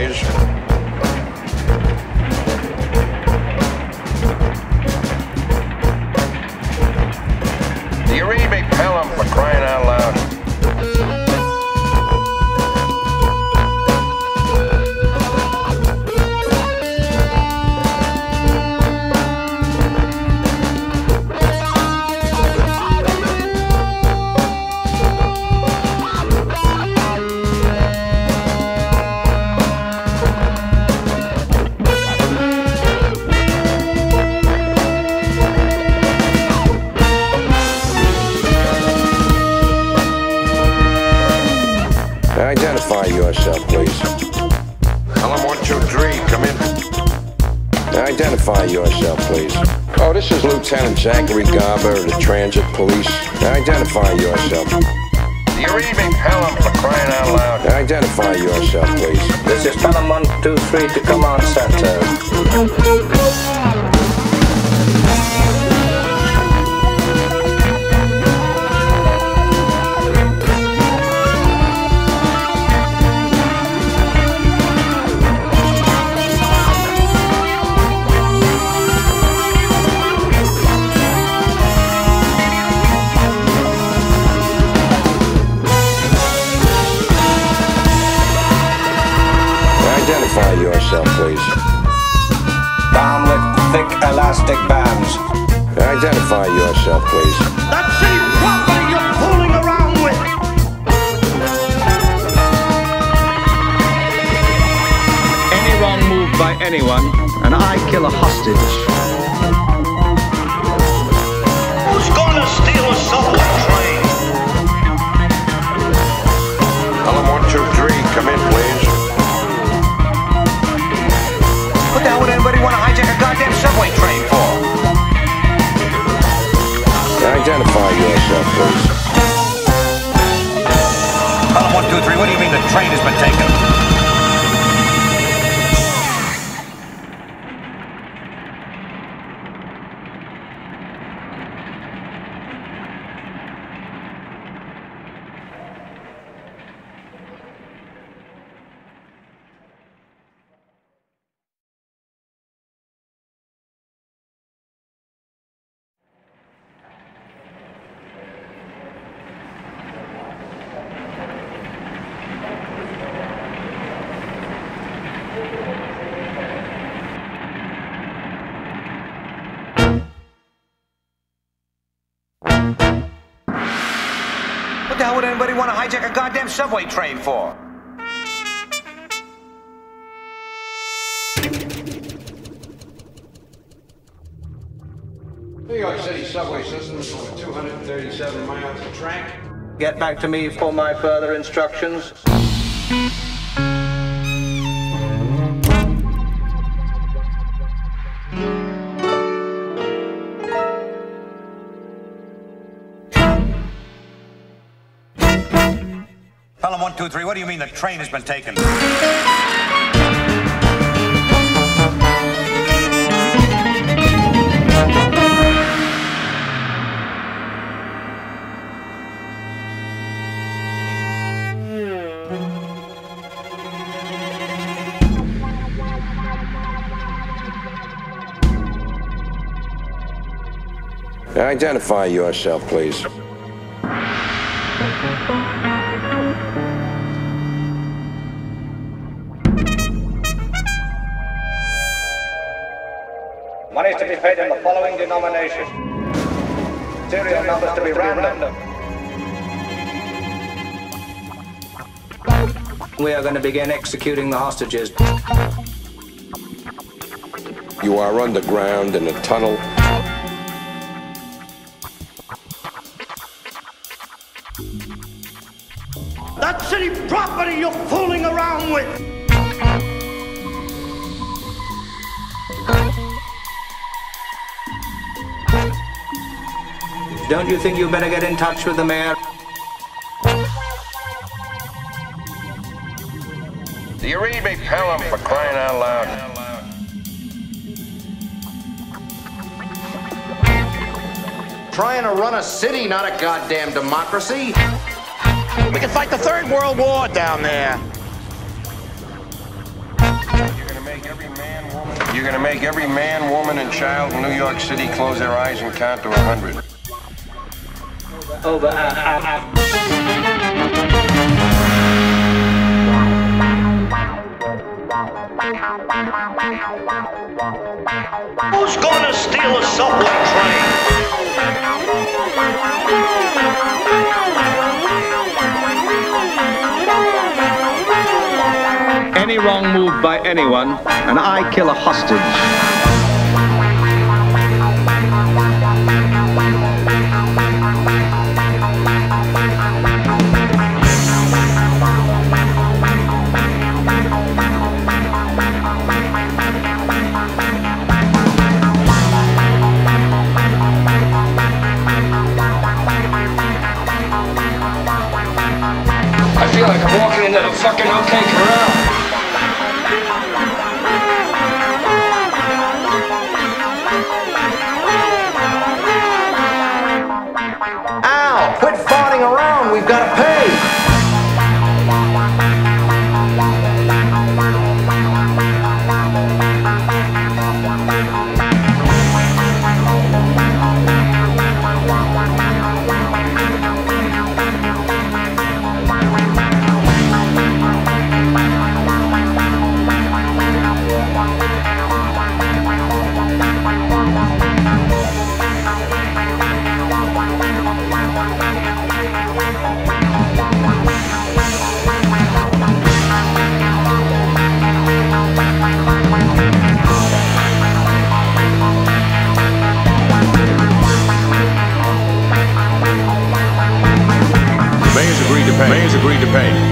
please. Do you really make Pelham for crying out loud? Identify yourself, please. Pelham 123, come in. Identify yourself, please. Oh, this is Lieutenant Zachary Garber of the Transit Police. Identify yourself. You're evening, Pelham, for crying out loud. Identify yourself, please. This is Pelham 123 to Command Center. Identify yourself, please. Bound with thick elastic bands. Identify yourself, please. That's the property you're fooling around with. Any wrong move by anyone, and I kill a hostage. Who's gonna steal a subway train? Pelham 123, come in, please. Identify yourself, please. Pelham 123, what do you mean the train has been taken? What the hell would anybody want to hijack a goddamn subway train for? New York City subway system is over 237 miles of track. Get back to me for my further instructions. Pelham 123, what do you mean the train has been taken? Identify yourself, please. Money is to be paid in the following denomination. Serial numbers to be random. We are going to begin executing the hostages. You are underground in a tunnel. That's city property you're fooling around with! Don't you think you better get in touch with the mayor? Do you really make Pelham for crying out loud? Trying to run a city, not a goddamn democracy. We can fight the Third World War down there. You're gonna make every man, woman, and child in New York City close their eyes and count to 100. Oh, but who's gonna steal a subway train? Any wrong move by anyone, and I kill a hostage. I feel like I'm walking into the fucking OK Corral. Ow! Quit farting around. We've got to pay. Mayors agreed to pay.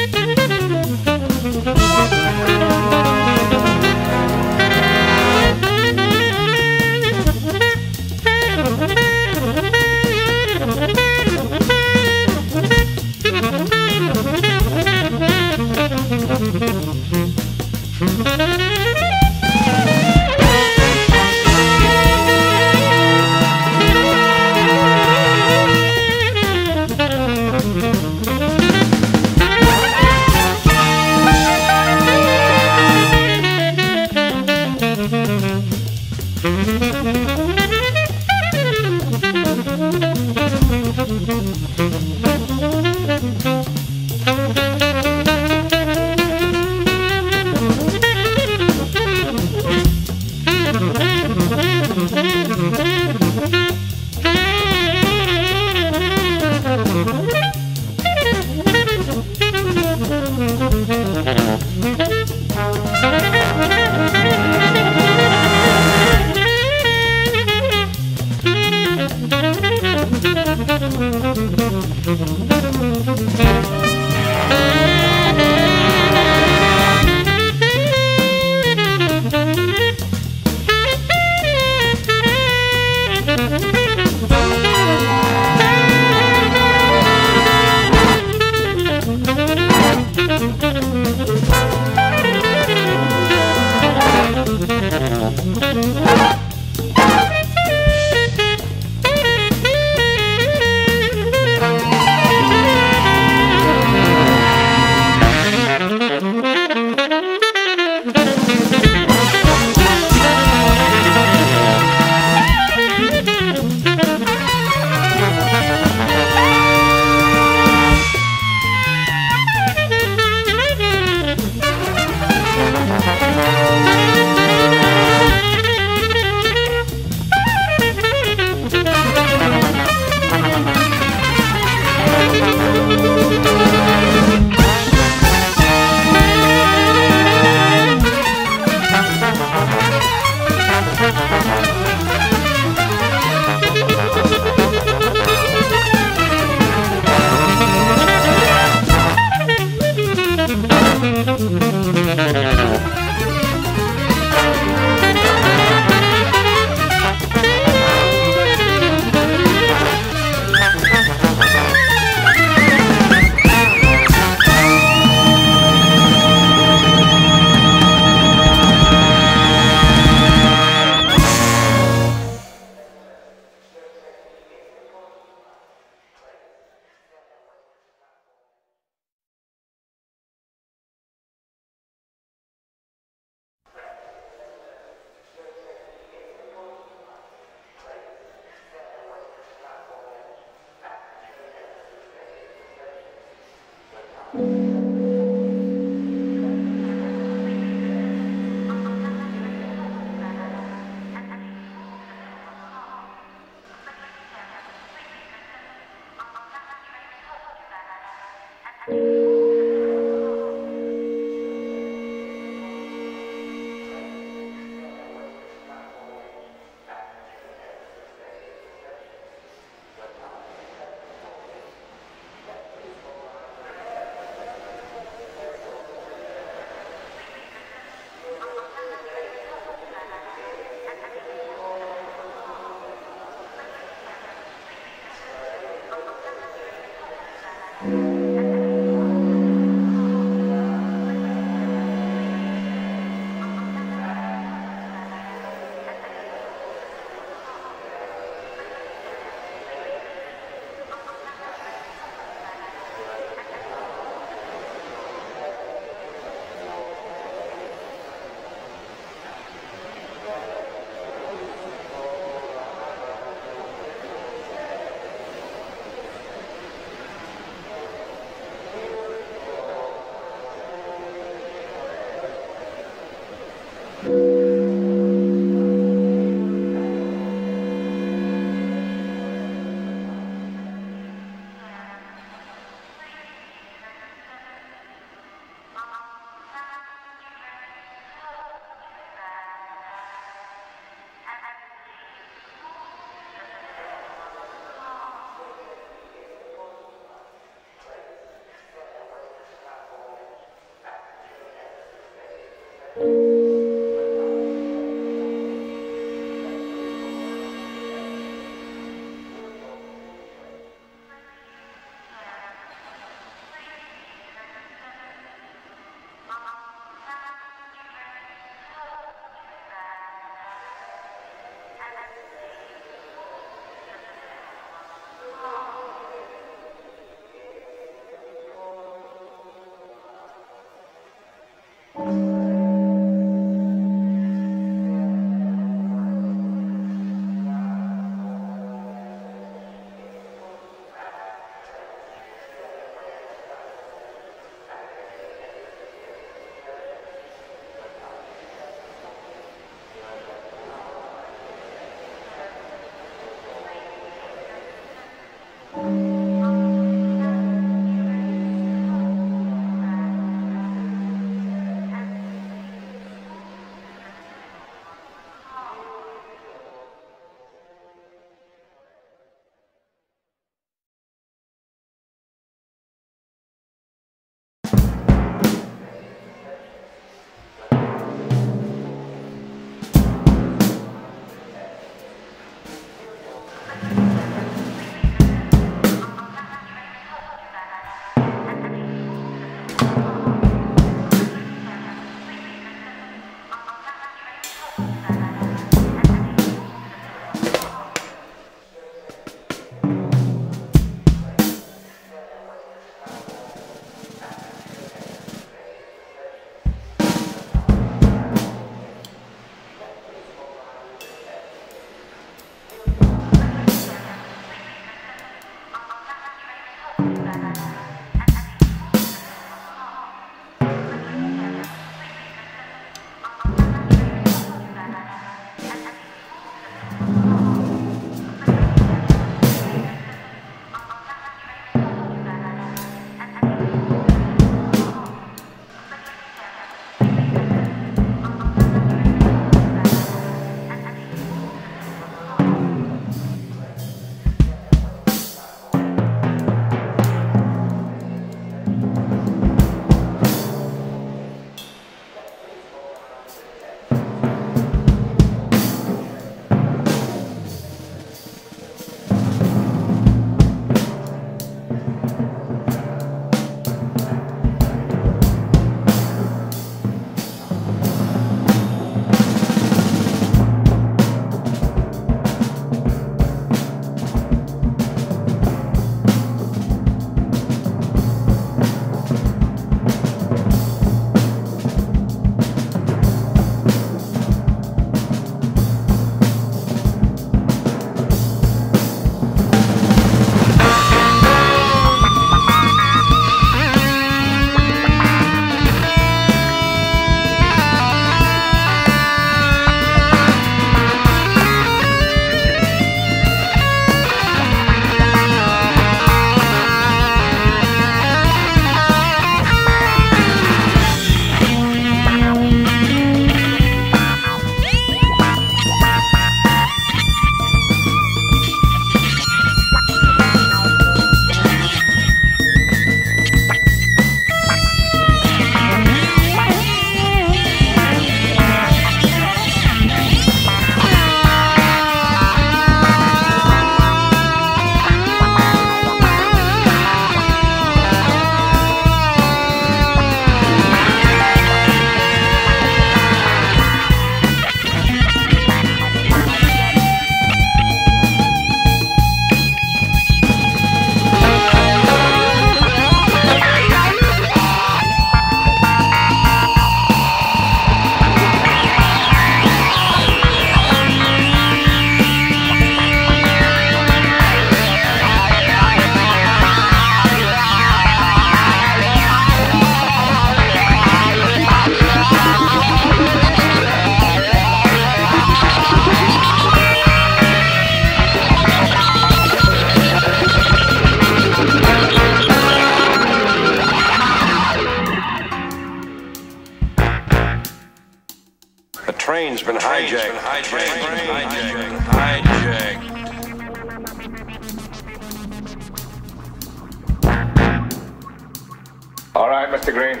All right, Mr. Green.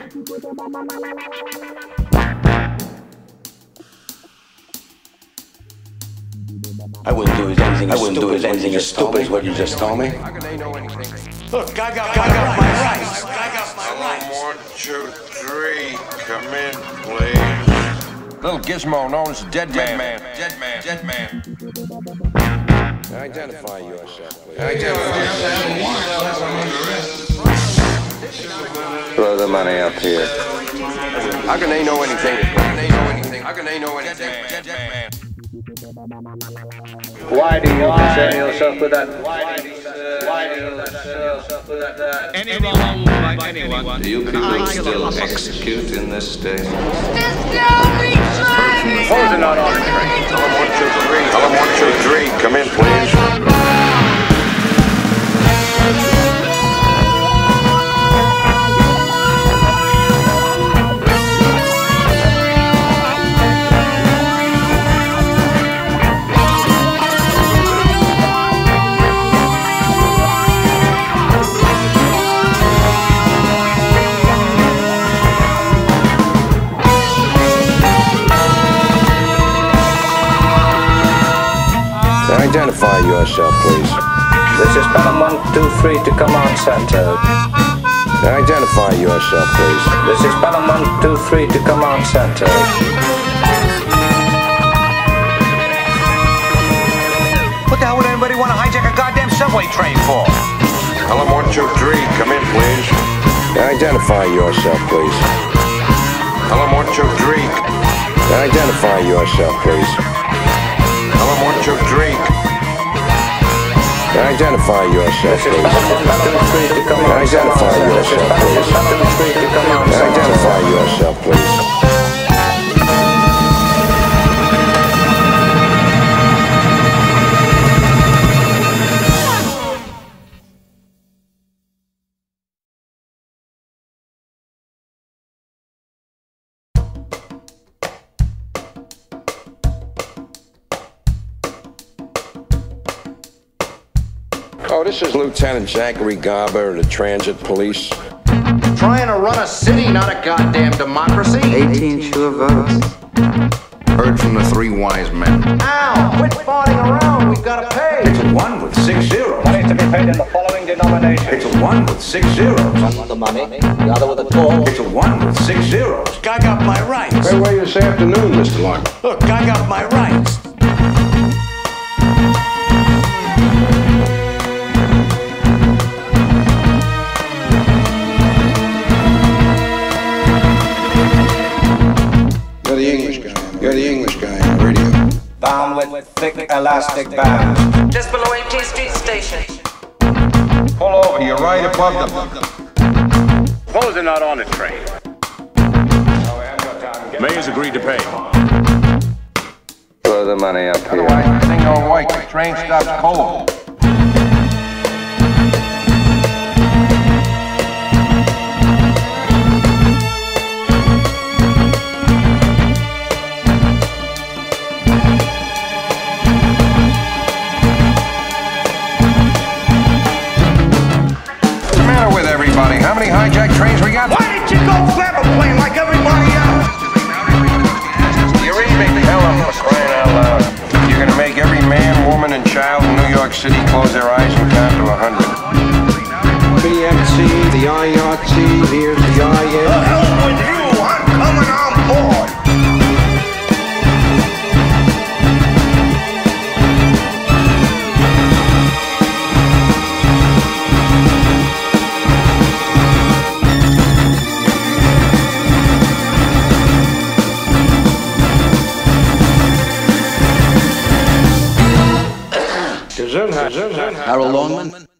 I wouldn't do anything. I wouldn't do anything as stupid as what you just told me. How can they know anything? Look, I got my rights. I got my rights. 1, 2, 3, come in, please. Little gizmo known as Dead Man. Dead Man. Identify yourself, please. Throw the money up here. How can they know anything? How can they know anything? Why do you concern yourself with that? Why do you concern yourself with that? Anyone, you people still execute in this state? Hold it on the train. Pelham 123, come in, please. Identify yourself, please. This is Pelham 123 to Command Center. Identify yourself, please. This is Pelham 123 to Command Center. What the hell would anybody want to hijack a goddamn subway train for? Pelham 123, come in, please. Identify yourself, please. Pelham 123. Identify yourself, please. Pelham 123. Identify yourself, please. Identify yourself, please. Identify yourself, please. Oh, this is Lieutenant Zachary Garber of the Transit Police. Trying to run a city, not a goddamn democracy. 18 sure votes. Heard from the three wise men. Ow! Quit farting around, we've got to pay. It's a 1 with 6 zeros. Money to be paid in the following denomination. It's a 1 with 6 zeros. One with the money, the other with a call. It's a 1 with 6 zeros. I got my rights. Where were you this afternoon, Mr. Long? Look, I got my rights. You're the English guy on the radio. Bound with thick elastic bands. Just below 18th Street Station. Pull over, you're right above them. Suppose they're not on the train. Mayor's agreed to pay. Throw the money up here. Otherwise, thing don't work. The train stops cold. How many hijacked trains we got? Why did you go grab a plane like everybody else? You're eating Pelham, for crying out loud. You're gonna make every man, woman, and child in New York City close their eyes and count to 100. BMC, the IRT, here's the IN. The hell with you! I'm coming on board! Harold Longman.